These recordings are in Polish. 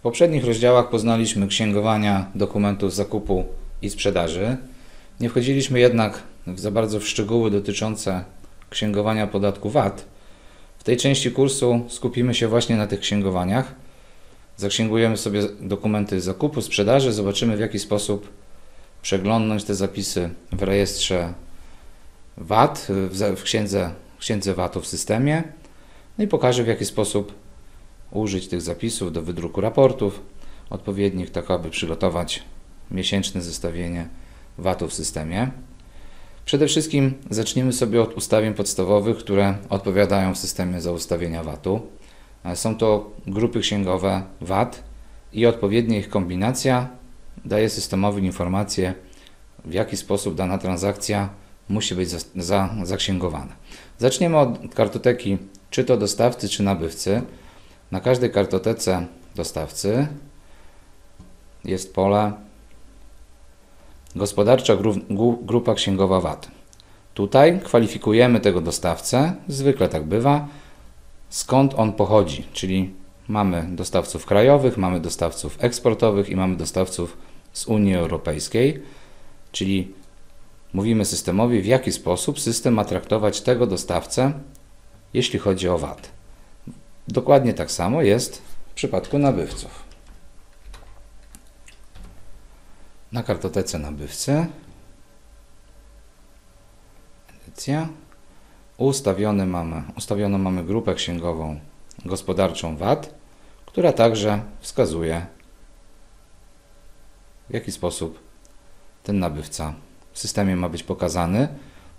W poprzednich rozdziałach poznaliśmy księgowania dokumentów zakupu i sprzedaży. Nie wchodziliśmy jednak za bardzo w szczegóły dotyczące księgowania podatku VAT. W tej części kursu skupimy się właśnie na tych księgowaniach. Zaksięgujemy sobie dokumenty zakupu, sprzedaży, zobaczymy w jaki sposób przeglądnąć te zapisy w rejestrze VAT, w księdze VAT-u w systemie. No i pokażę, w jaki sposób użyć tych zapisów do wydruku raportów odpowiednich, tak aby przygotować miesięczne zestawienie VAT-u w systemie. Przede wszystkim zacznijmy sobie od ustawień podstawowych, które odpowiadają w systemie za ustawienia VAT-u. Są to grupy księgowe VAT i odpowiednia ich kombinacja daje systemowi informację, w jaki sposób dana transakcja musi być zaksięgowana. Zaczniemy od kartoteki czy to dostawcy, czy nabywcy. Na każdej kartotece dostawcy jest pole gospodarcza grupa księgowa VAT. Tutaj kwalifikujemy tego dostawcę, zwykle tak bywa, skąd on pochodzi, czyli mamy dostawców krajowych, mamy dostawców eksportowych i mamy dostawców z Unii Europejskiej, czyli mówimy systemowi, w jaki sposób system ma traktować tego dostawcę, jeśli chodzi o VAT. Dokładnie tak samo jest w przypadku nabywców. Na kartotece nabywcy edycja ustawioną mamy grupę księgową gospodarczą VAT, która także wskazuje, w jaki sposób ten nabywca w systemie ma być pokazany.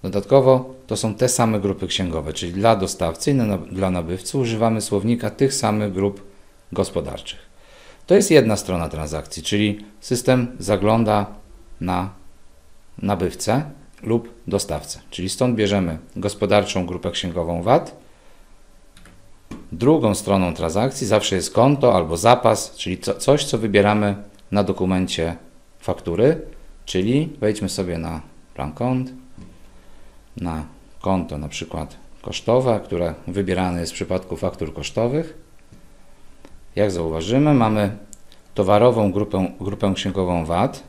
Dodatkowo to są te same grupy księgowe, czyli dla dostawcy i dla nabywcy używamy słownika tych samych grup gospodarczych. To jest jedna strona transakcji, czyli system zagląda na nabywcę lub dostawcę. Czyli stąd bierzemy gospodarczą grupę księgową VAT. Drugą stroną transakcji zawsze jest konto albo zapas, czyli coś, co wybieramy na dokumencie faktury, czyli wejdźmy sobie na plan kont, na konto na przykład kosztowe, które wybierane jest w przypadku faktur kosztowych. Jak zauważymy, mamy towarową grupę księgową VAT,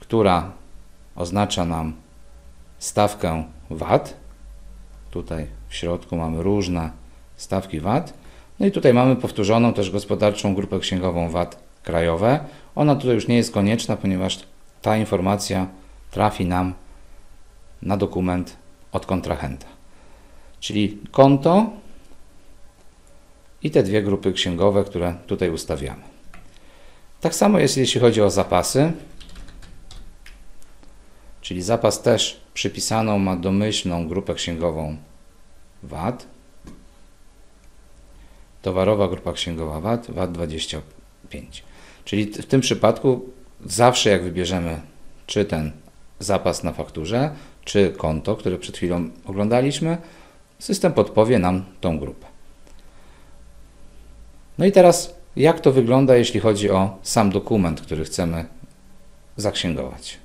która oznacza nam stawkę VAT. Tutaj w środku mamy różne stawki VAT. No i tutaj mamy powtórzoną też gospodarczą grupę księgową VAT krajowe. Ona tutaj już nie jest konieczna, ponieważ ta informacja trafi nam na dokument od kontrahenta. Czyli konto i te dwie grupy księgowe, które tutaj ustawiamy. Tak samo jest, jeśli chodzi o zapasy. Czyli zapas też przypisaną ma domyślną grupę księgową VAT. Towarowa grupa księgowa VAT, VAT 25. Czyli w tym przypadku zawsze jak wybierzemy czy ten zapas na fakturze, czy konto, które przed chwilą oglądaliśmy, system podpowie nam tą grupę. No i teraz jak to wygląda, jeśli chodzi o sam dokument, który chcemy zaksięgować.